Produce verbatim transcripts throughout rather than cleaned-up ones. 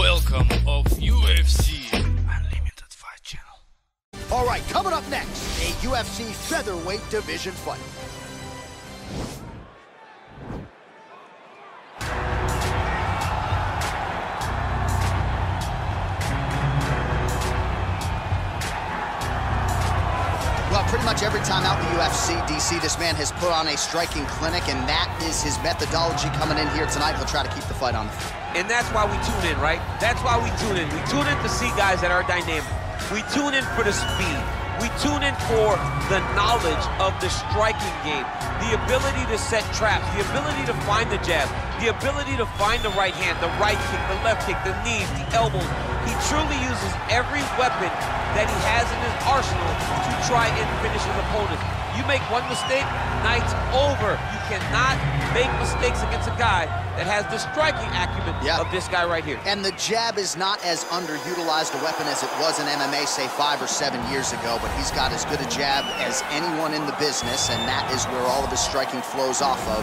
welcome of U F C Unlimited Fight Channel. All right, coming up next, a U F C featherweight division fight. Pretty much every time out in the U F C, D C, this man has put on a striking clinic, and that is his methodology coming in here tonight. He'll try to keep the fight on the field. And that's why we tune in, right? That's why we tune in. We tune in to see guys that are dynamic. We tune in for the speed. We tune in for the knowledge of the striking game, the ability to set traps, the ability to find the jab, the ability to find the right hand, the right kick, the left kick, the knees, the elbows. He truly uses every weapon that he has in his arsenal to try and finish his opponent. You make one mistake, night's over. You cannot make mistakes against a guy that has the striking acumen yep. of this guy right here. And the jab is not as underutilized a weapon as it was in M M A, say, five or seven years ago, but he's got as good a jab as anyone in the business, and that is where all of his striking flows off of.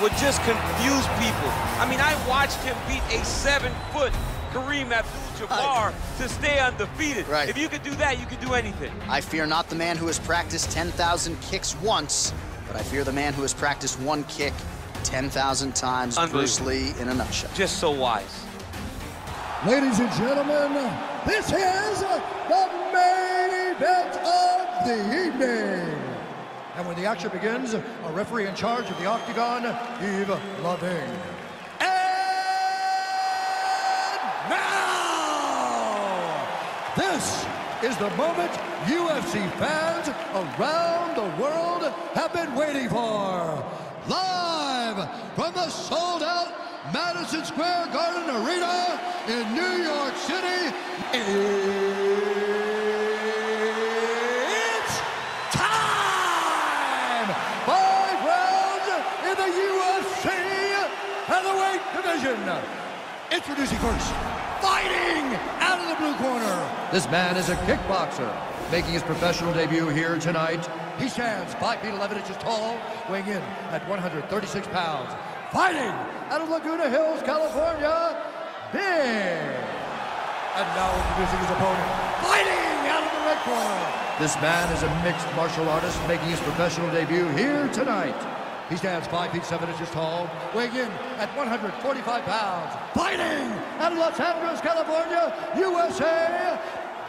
would just confuse people. I mean, I watched him beat a seven-foot Kareem Abdul-Jabbar to stay undefeated. Right. If you could do that, you could do anything. I fear not the man who has practiced ten thousand kicks once, but I fear the man who has practiced one kick ten thousand times. Bruce Lee in a nutshell. Just so wise. Ladies and gentlemen, this is the main event of the evening. And when the action begins, a referee in charge of the octagon, Yves Lavigne. And now, this is the moment U F C fans around the world have been waiting for. Live from the sold-out Madison Square Garden Arena in New York City, introducing first, fighting out of the blue corner. This man is a kickboxer, making his professional debut here tonight. He stands five feet eleven inches tall, weighing in at one hundred thirty-six pounds. Fighting out of Laguna Hills, California, Big. And now introducing his opponent, fighting out of the red corner. This man is a mixed martial artist, making his professional debut here tonight. He stands five feet seven inches tall, weighing in at one hundred forty-five pounds. Fighting out of Los Angeles, California, U S A,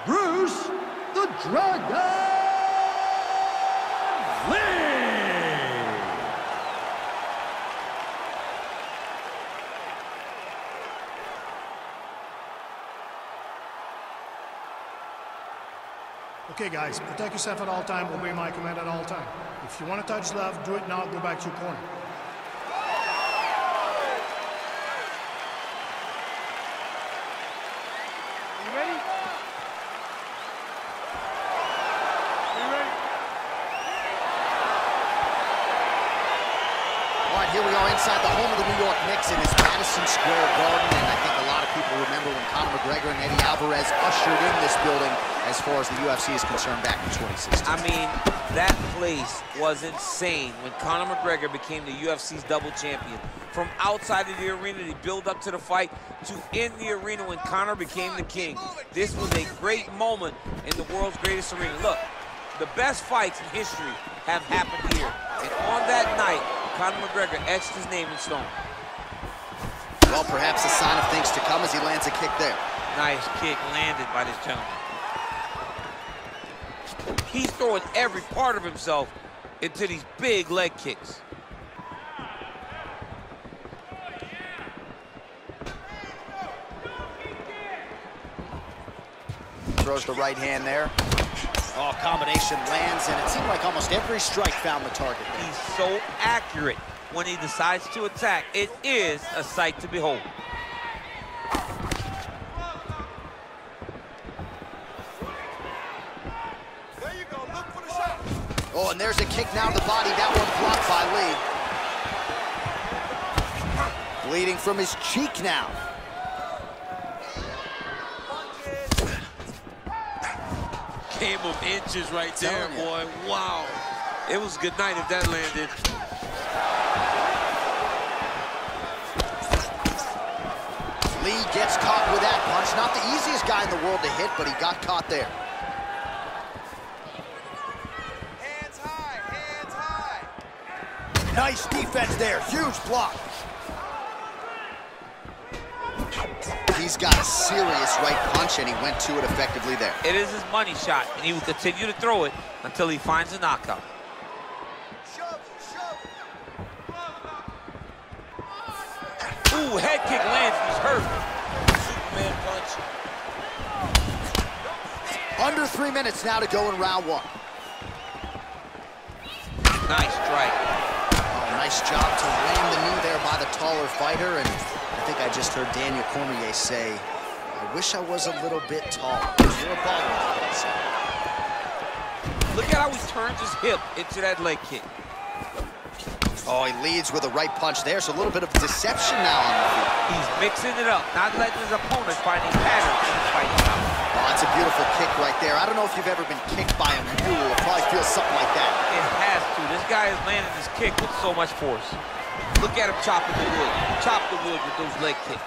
Bruce the Dragon Lee. Okay, guys, protect yourself at all time. Obey my command at all time. If you want to touch left, do it now, go back to your corner. You ready? You ready? All right, here we are inside the home of the New York Knicks in his Madison Square Garden, and I think a lot of people remember when Conor McGregor and Eddie Alvarez ushered in this building as far as the U F C is concerned back in twenty sixteen. I mean, that place was insane when Conor McGregor became the U F C's double champion. From outside of the arena, they build up to the fight, to in the arena when Conor became the king. This was a great moment in the world's greatest arena. Look, the best fights in history have happened here. And on that night, Conor McGregor etched his name in stone. Well, perhaps a sign of things to come as he lands a kick there. Nice kick landed by this gentleman. He's throwing every part of himself into these big leg kicks. Throws the right hand there. Oh, combination lands, and it seemed like almost every strike found the target. He's so accurate when he decides to attack. It is a sight to behold. Oh, and there's a kick now to the body. That one blocked by Lee. Bleeding from his cheek now. Game of inches right there, boy. Wow. It was a good night if that landed. Lee gets caught with that punch. Not the easiest guy in the world to hit, but he got caught there. Hands high, hands high. Nice defense there, huge block. He's got a serious right punch, and he went to it effectively there. It is his money shot, and he will continue to throw it until he finds a knockout. Ooh, head kick lands, he's hurt. Superman punch. Under three minutes now to go in round one. Nice strike. Oh, nice job to land the knee there by the taller fighter. And I think I just heard Daniel Cormier say, I wish I was a little bit tall. You're a ball with so. Look at how he turns his hip into that leg kick. Oh, he leads with a right punch there, so a little bit of deception now on the feet. He's mixing it up, not letting his opponent find a pattern in the fight. Oh, that's a beautiful kick right there. I don't know if you've ever been kicked by a mule. It probably feels something like that. It has to. This guy is landing his kick with so much force. Look at him chopping the wood. Chop the wood with those leg kicks.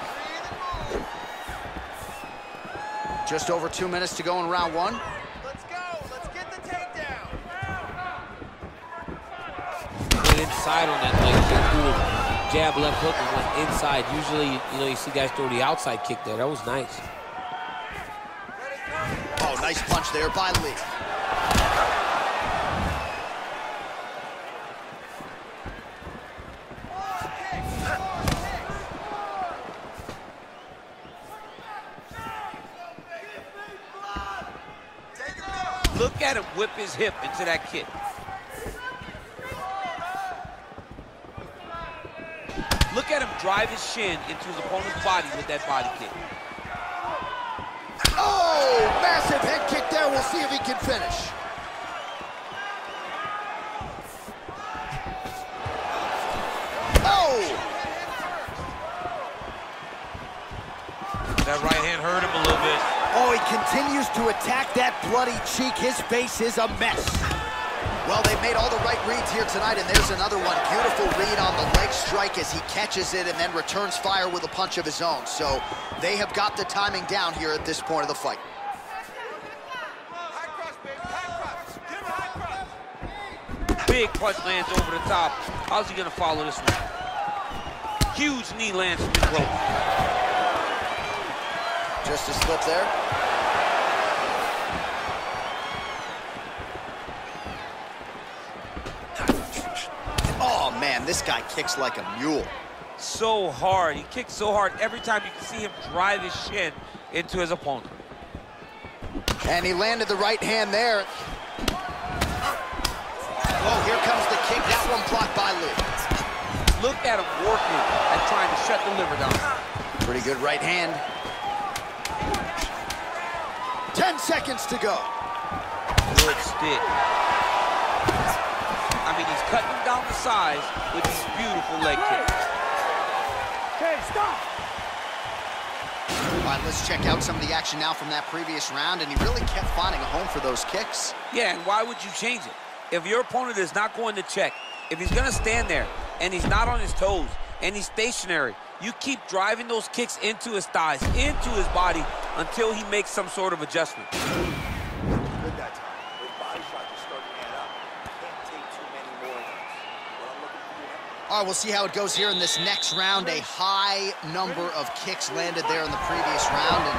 Just over two minutes to go in round one. Inside on that leg kick, threw a jab left hook and went inside. Usually, you know, you see guys throw the outside kick there. That was nice. Oh, nice punch there by Lee. Look at him whip his hip into that kick. Look at him drive his shin into his opponent's body with that body kick. Oh, massive head kick there. We'll see if he can finish. Oh! That right hand hurt him a little bit. Oh, he continues to attack that bloody cheek. His face is a mess. Well, they've made all the right reads here tonight, and there's another one. Beautiful read on the leg strike as he catches it and then returns fire with a punch of his own. So they have got the timing down here at this point of the fight. High cross, baby. High cross. Get him high cross. Big punch lands over the top. How's he going to follow this one? Huge knee lands from his rope. Just a slip there. Man, this guy kicks like a mule. So hard. He kicks so hard every time you can see him drive his shin into his opponent. And he landed the right hand there. Oh, here comes the kick. That one blocked by Lee. Look at him working and trying to shut the liver down. Pretty good right hand. Ten seconds to go. Good stick. I mean, he's cutting him down to size with these beautiful leg kicks. Okay, stop. All right, let's check out some of the action now from that previous round, and he really kept finding a home for those kicks. Yeah, and why would you change it? If your opponent is not going to check, if he's going to stand there, and he's not on his toes, and he's stationary, you keep driving those kicks into his thighs, into his body, until he makes some sort of adjustment. All right, we'll see how it goes here in this next round. A high number of kicks landed there in the previous round, and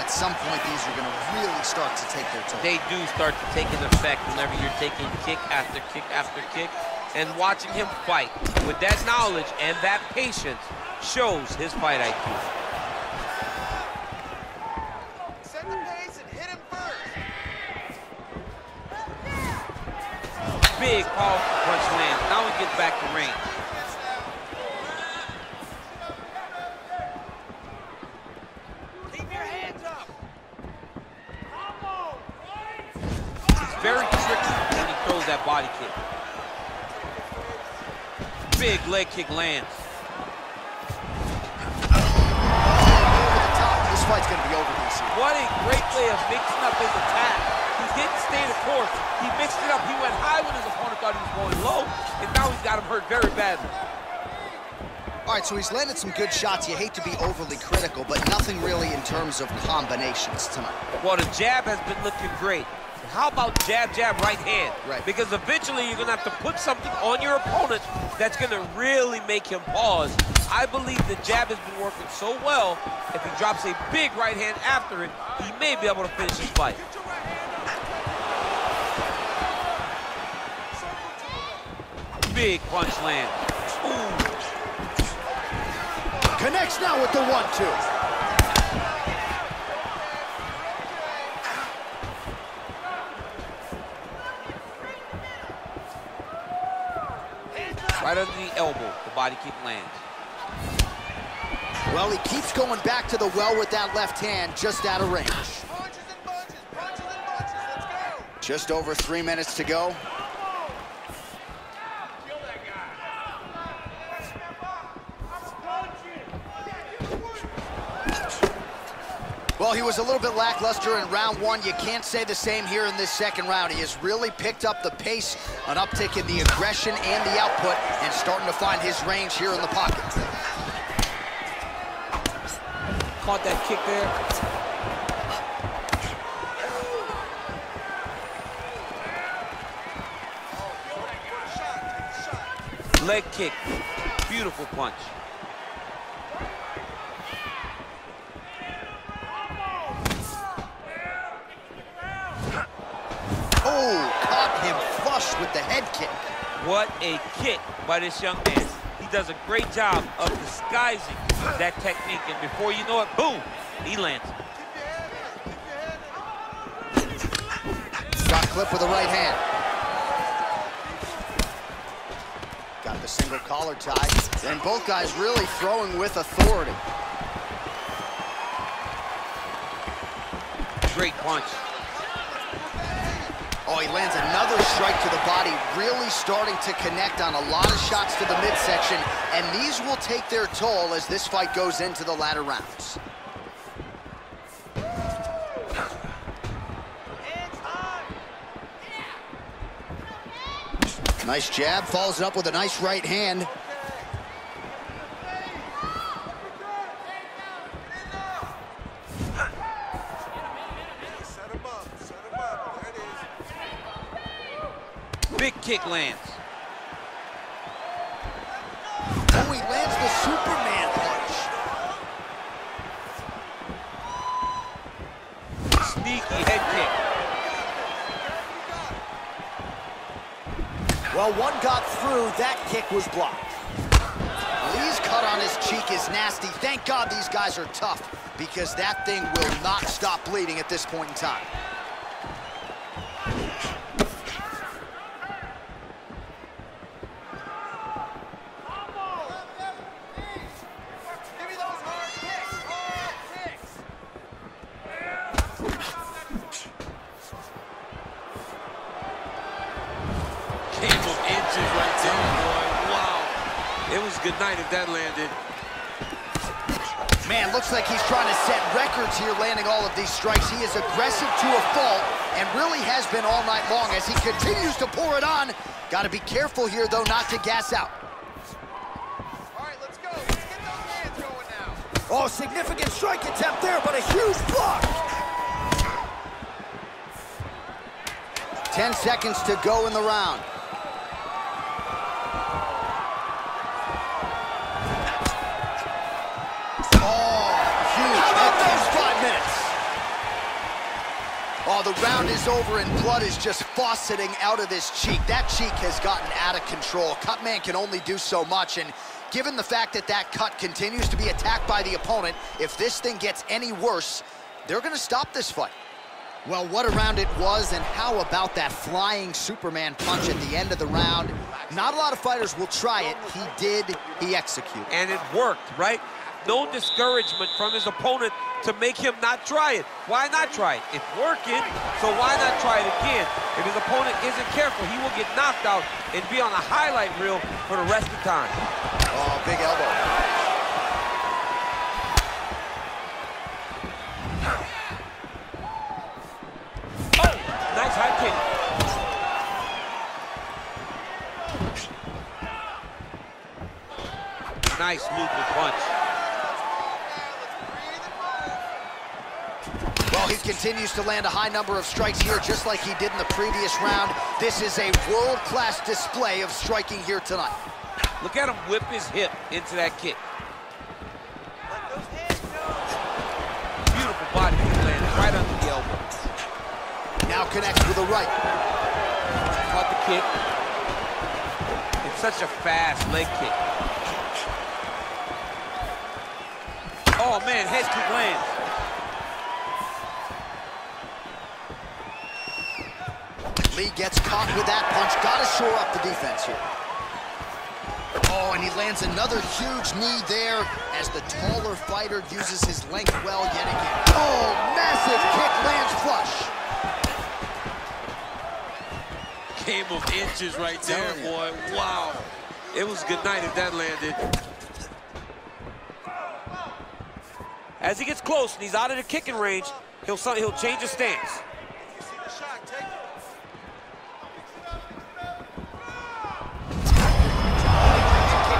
at some point, these are going to really start to take their toll. They do start to take an effect whenever you're taking kick after kick after kick, and watching him fight with that knowledge and that patience shows his fight I Q. Set the pace and hit him first. Big powerful punch lands. Now we get back to range. that body kick. Big leg kick lands. This fight's going to be over this year. What a great way of mixing up his attack. He didn't stay the course. He mixed it up. He went high when his opponent thought he was going low, and now he's got him hurt very badly. All right, so he's landed some good shots. You hate to be overly critical, but nothing really in terms of combinations tonight. Well, the jab has been looking great. How about jab, jab, right hand? Right. Because eventually you're going to have to put something on your opponent that's going to really make him pause. I believe the jab has been working so well, if he drops a big right hand after it, he may be able to finish his fight. Big punch land. Ooh. Connects now with the one two. Right under the elbow, the body kick lands. Well, he keeps going back to the well with that left hand, just out of range. Punches and punches, punches and punches, let's go. Just over three minutes to go. Well, he was a little bit lackluster in round one. You can't say the same here in this second round. He has really picked up the pace, an uptick in the aggression and the output, and starting to find his range here in the pocket. Caught that kick there. Leg kick, beautiful punch. With the head kick. What a kick by this young man. He does a great job of disguising that technique, and before you know it, boom, he lands. Got clip with the right hand. Got the single collar tie, and both guys really throwing with authority. Great punch. Oh, he lands another strike to the body, really starting to connect on a lot of shots to the midsection, and these will take their toll as this fight goes into the latter rounds. Nice jab, follows it up with a nice right hand. Big kick lands. Oh, he lands the Superman punch. Sneaky head kick. Well, one got through. That kick was blocked. Lee's cut on his cheek is nasty. Thank God these guys are tough, because that thing will not stop bleeding at this point in time. Good night if that landed. Man, looks like he's trying to set records here, landing all of these strikes. He is aggressive to a fault and really has been all night long as he continues to pour it on. Got to be careful here, though, not to gas out. All right, let's go. Let's get those hands going now. Oh, significant strike attempt there, but a huge block. Ten seconds to go in the round. Oh, the round is over and blood is just fauceting out of this cheek. That cheek has gotten out of control. Cut man can only do so much, and given the fact that that cut continues to be attacked by the opponent, if this thing gets any worse, they're gonna stop this fight. Well, what a round it was, and how about that flying Superman punch at the end of the round? Not a lot of fighters will try it. He did, he executed. And it worked, right? no discouragement from his opponent to make him not try it. Why not try it? It's working, so why not try it again? If his opponent isn't careful, he will get knocked out and be on a highlight reel for the rest of time. Oh, big elbow. Nice looping punch. Well, he continues to land a high number of strikes here, just like he did in the previous round. This is a world-class display of striking here tonight. Look at him whip his hip into that kick. Let those hands go. Beautiful body he landed right under the elbow. Now connects with a right. Caught the kick. It's such a fast leg kick. Oh, man, head kick lands. Lee gets caught with that punch. Got to shore up the defense here. Oh, and he lands another huge knee there as the taller fighter uses his length well yet again. Oh, massive kick lands flush. Game of inches right there, boy. Wow. It was good night if that landed. As he gets close and he's out of the kicking range, he'll he'll change his stance. Kick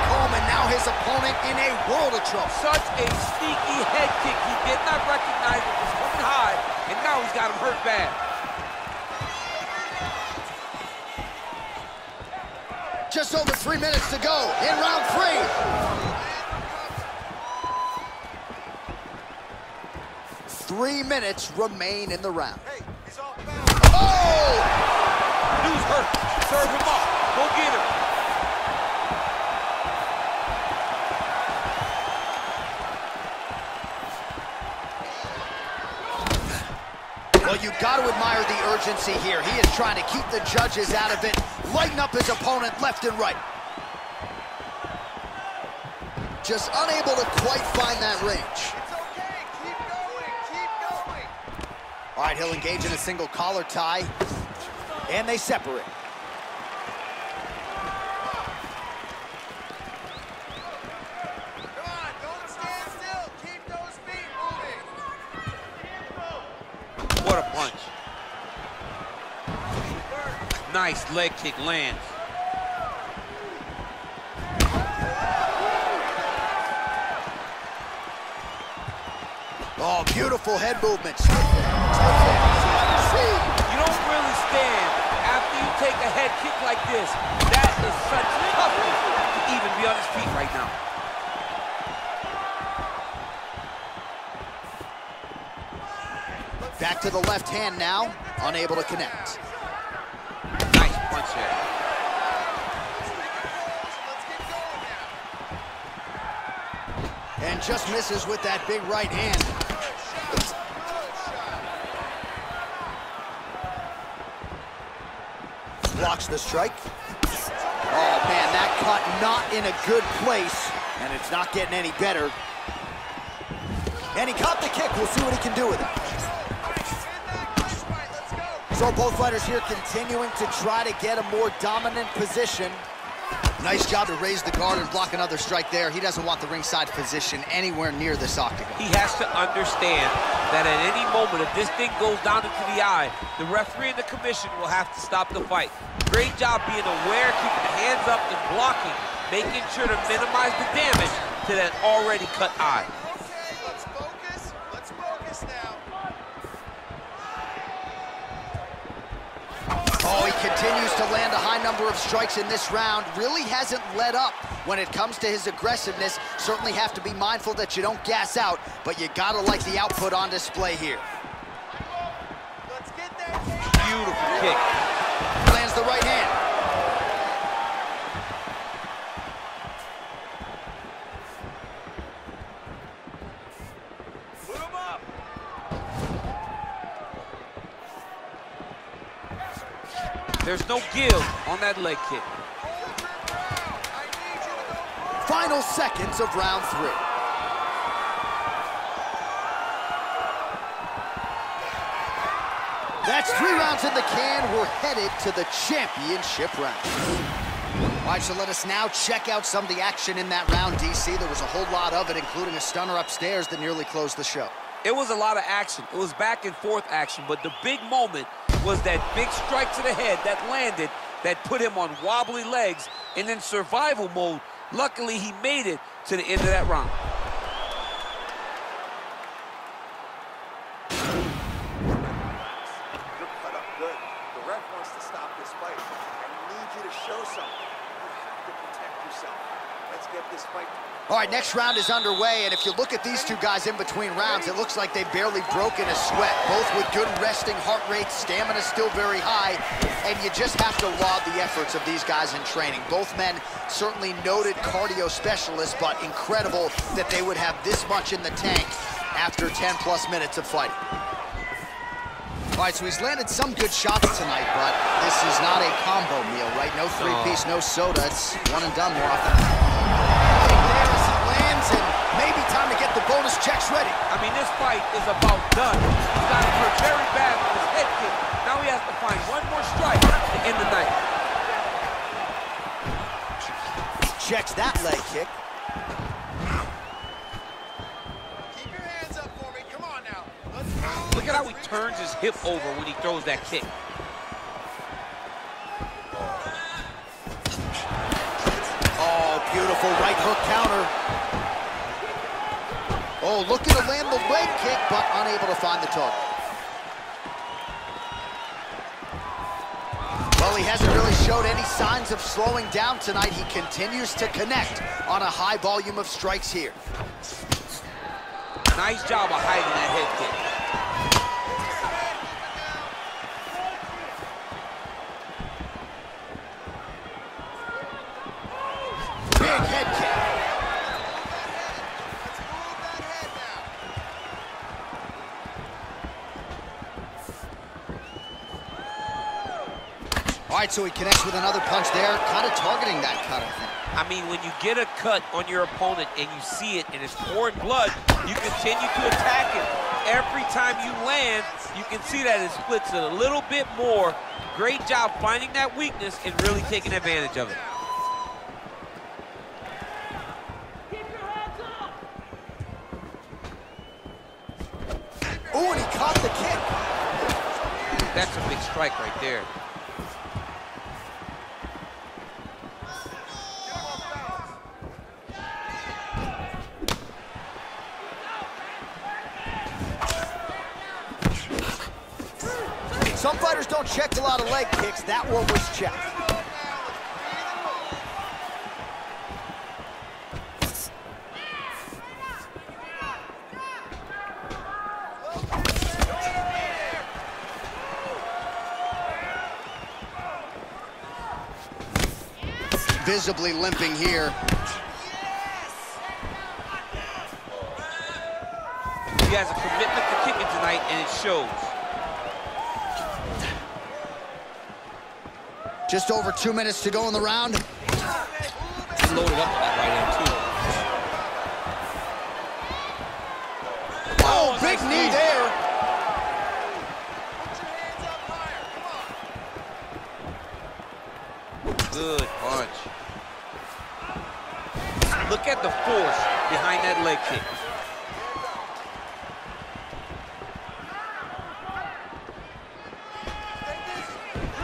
home, and now his opponent in a world of trouble. Such a sneaky head kick. He did not recognize it was coming high, and now he's got him hurt bad. Just over three minutes to go in round three. Three minutes remain in the round. Hey, he's off balance. Oh! Dude's hurt. Serve him up. Go get him. Well, you've got to admire the urgency here. He is trying to keep the judges out of it, lighten up his opponent left and right. Just unable to quite find that range. All right, he'll engage in a single collar tie, and they separate. Come on, don't stand still. Keep those feet moving. What a punch. Nice leg kick lands. Oh, beautiful head movements. You don't really stand after you take a head kick like this. That is such toughness to even be on his feet right now. Back to the left hand now, unable to connect. Nice punch there. And just misses with that big right hand. Blocks the strike. Oh, man, that cut not in a good place, and it's not getting any better. And he caught the kick. We'll see what he can do with it. So both fighters here continuing to try to get a more dominant position. Nice job to raise the guard and block another strike there. He doesn't want the ringside position anywhere near this octagon. He has to understand that at any moment, if this thing goes down into the eye, the referee and the commission will have to stop the fight. Great job being aware, keeping the hands up and blocking, making sure to minimize the damage to that already cut eye. Okay, let's focus. Let's focus now. Oh, he continues to land a high number of strikes in this round. Really hasn't let up when it comes to his aggressiveness. Certainly have to be mindful that you don't gas out, but you gotta like the output on display here. Let's get that kick. Beautiful kick. Lands the right hand. Move him up. There's no give on that leg kick. Final seconds of round three. That's three rounds in the can. We're headed to the championship round. All right, so let us now check out some of the action in that round, D C. There was a whole lot of it, including a stunner upstairs that nearly closed the show. It was a lot of action. It was back and forth action, but the big moment was that big strike to the head that landed, that put him on wobbly legs and in survival mode. Luckily, he made it to the end of that round. All right, next round is underway, and if you look at these two guys in between rounds, it looks like they've barely broken a sweat, both with good resting heart rates, stamina still very high, and you just have to laud the efforts of these guys in training. Both men certainly noted cardio specialists, but incredible that they would have this much in the tank after ten plus minutes of fighting. All right, so he's landed some good shots tonight, but this is not a combo meal, right? No three-piece, no soda. It's one and done more often. And maybe time to get the bonus checks ready. I mean, this fight is about done. He's got to hurt very bad with his head kick. Now he has to find one more strike to end the night. Checks that leg kick. Keep your hands up for me. Come on now. Let's go. Look at how he turns his hip over when he throws that kick. Oh, beautiful right hook counter. Oh, looking to land the leg kick, but unable to find the target. Well, he hasn't really showed any signs of slowing down tonight. He continues to connect on a high volume of strikes here. Nice job of hiding that head kick. Big head kick. All right, so he connects with another punch there, kind of targeting that cut, I think. I mean, when you get a cut on your opponent and you see it and it's pouring blood, you continue to attack it. Every time you land, you can see that it splits it a little bit more. Great job finding that weakness and really taking advantage of it. Keep your hands up. Oh, and he caught the kick. That's a big strike right there. Some fighters don't check a lot of leg kicks. That one was checked. Visibly limping here. He has a commitment to kicking tonight, and it shows. Just over two minutes to go in the round. He's loaded up that right hand, too. Oh, oh big nice knee there. Put your hands up higher. Come on. Good punch. Look at the force behind that leg kick.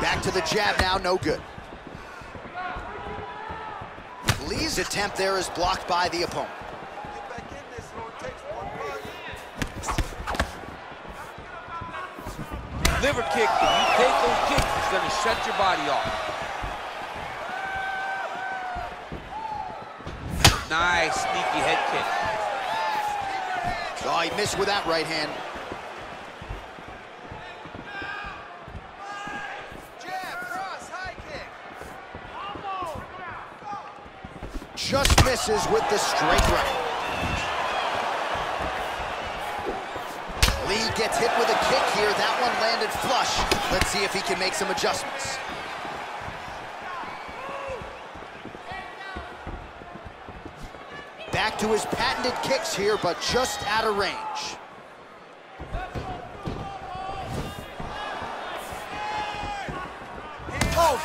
Back to the jab now, no good. Lee's attempt there is blocked by the opponent. Liver kick, if you take those kicks, it's gonna shut your body off. Nice, sneaky head kick. Oh, he missed with that right hand. Just misses with the straight right. Lee gets hit with a kick here. That one landed flush. Let's see if he can make some adjustments. Back to his patented kicks here, but just out of range.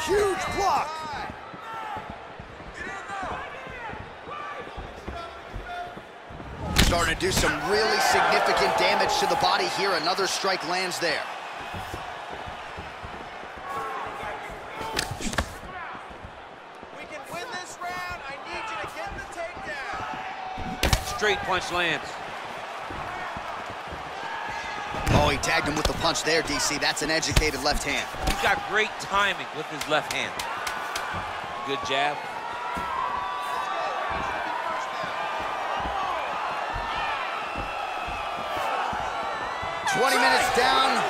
Huge block. Starting to do some really significant damage to the body here. Another strike lands there. We can win this round. I need you to get the takedown. Straight punch lands. Oh, he tagged him with the punch there, D C. That's an educated left hand. He's got great timing with his left hand. Good jab. twenty minutes down,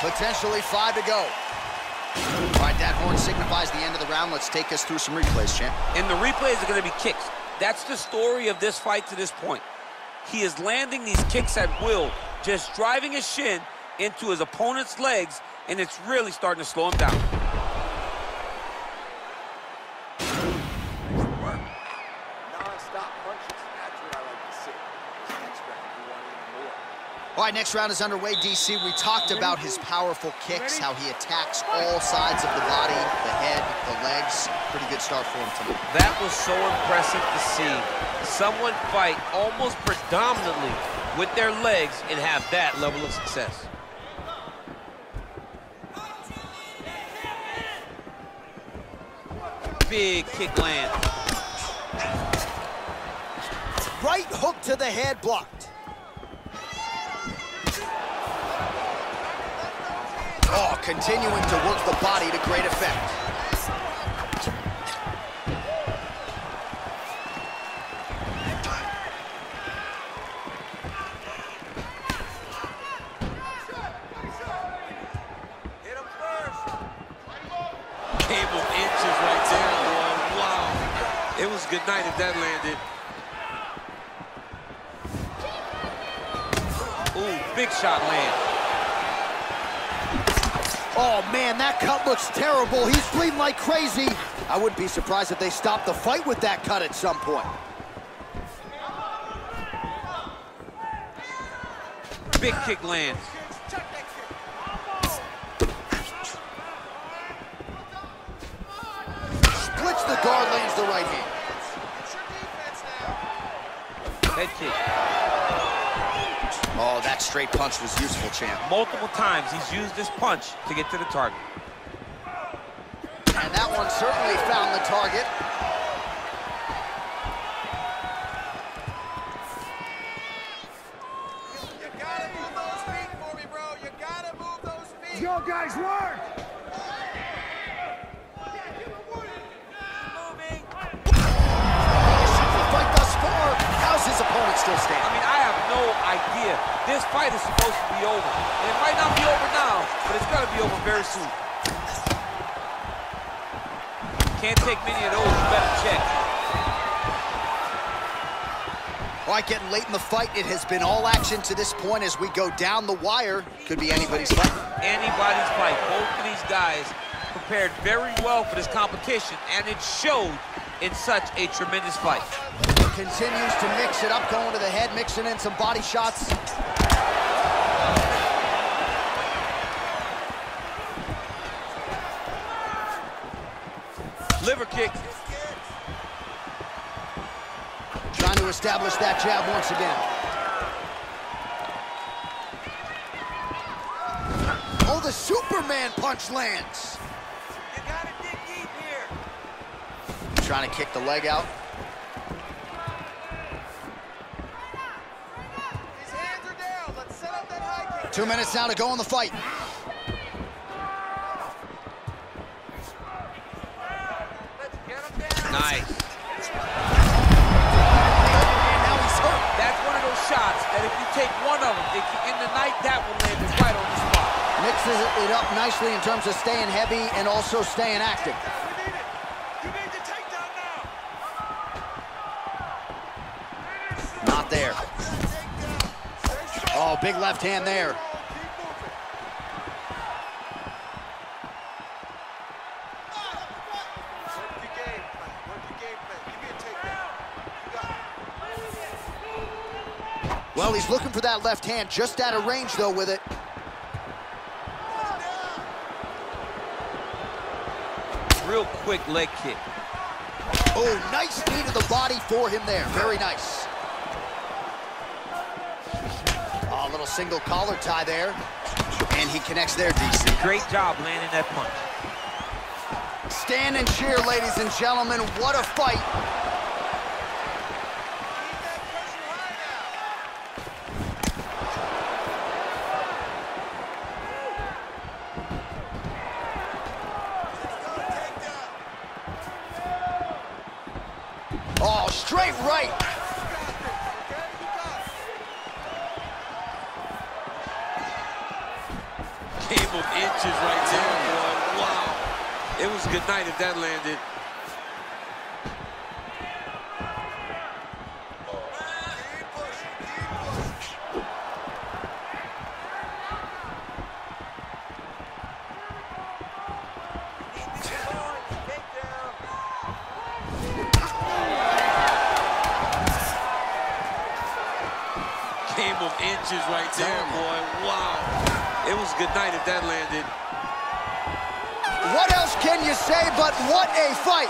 potentially five to go. All right, that horn signifies the end of the round. Let's take us through some replays, champ. And the replays are going to be kicks. That's the story of this fight to this point. He is landing these kicks at will, just driving his shin into his opponent's legs, and it's really starting to slow him down. All right, next round is underway, D C. We talked about his powerful kicks, how he attacks all sides of the body, the head, the legs. Pretty good start for him tonight. That was so impressive to see. Someone fight almost predominantly with their legs and have that level of success. Big kick land. Right hook to the head, blocked. Oh, continuing to work the body to great effect. Hit him first. Cable inches right there, boy. Wow. It was a good night if that landed. Ooh, big shot land. Oh, man, that cut looks terrible. He's bleeding like crazy. I wouldn't be surprised if they stopped the fight with that cut at some point. Big kick lands. Splits the guard, lands the right hand. Head kick. Oh, that straight punch was useful, champ. Multiple times he's used this punch to get to the target. And that one certainly found the target. You gotta move those feet for me, bro. You gotta move those feet. Yo, guys, work! Fight thus far. How's his opponent still standing? I mean, I have no idea. This fight is supposed to be over. And it might not be over now, but it's gonna be over very soon. Can't take many of those, you better check. All right, getting late in the fight. It has been all action to this point as we go down the wire. Could be anybody's fight. Anybody's fight. Both of these guys prepared very well for this competition, and it showed in such a tremendous fight. Continues to mix it up, going to the head, mixing in some body shots. Liver kick. Trying to establish that jab once again. Oh, the Superman punch lands. You gotta dig deep here. Trying to kick the leg out. Two minutes now to go in the fight. Nice. Now he's hurt. That's one of those shots that if you take one of them in the night, that will land it right on the spot. Mixes it up nicely in terms of staying heavy and also staying active. Not there. Oh, big left hand there. Well, he's looking for that left hand, just out of range, though, with it. real quick leg kick. Oh, nice knee to the body for him there. Very nice. A little single collar tie there. And he connects there, D C. Great job landing that punch. Stand and cheer, ladies and gentlemen. What a fight. Oh, straight right. Game of inches right there, boy. Wow. It was a good night if that landed. Game of inches right there, boy. Wow. It was a good night if that landed. What else can you say but what a fight?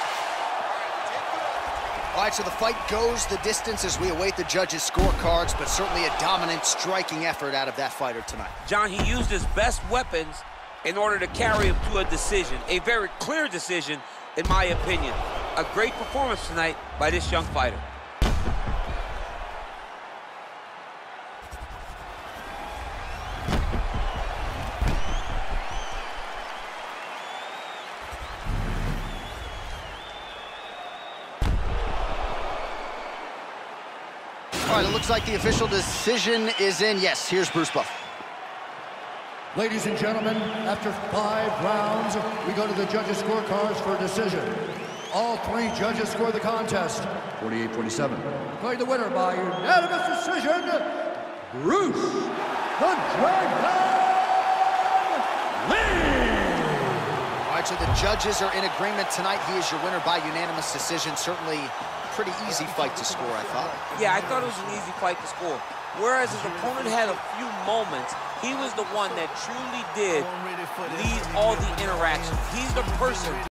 All right, so the fight goes the distance as we await the judges' scorecards, but certainly a dominant striking effort out of that fighter tonight. John, he used his best weapons in order to carry him to a decision, a very clear decision, in my opinion. A great performance tonight by this young fighter. All right, it looks like the official decision is in. Yes, here's Bruce Buffer. Ladies and gentlemen, after five rounds, we go to the judges' scorecards for a decision. All three judges score the contest. forty-eight forty-seven. Declaring the winner by unanimous decision, Bruce the Dragon Lee! All right, so the judges are in agreement tonight. He is your winner by unanimous decision, certainly. Pretty easy fight to score, I thought. Yeah, I thought it was an easy fight to score. Whereas his opponent had a few moments, he was the one that truly did lead all the interactions. He's the person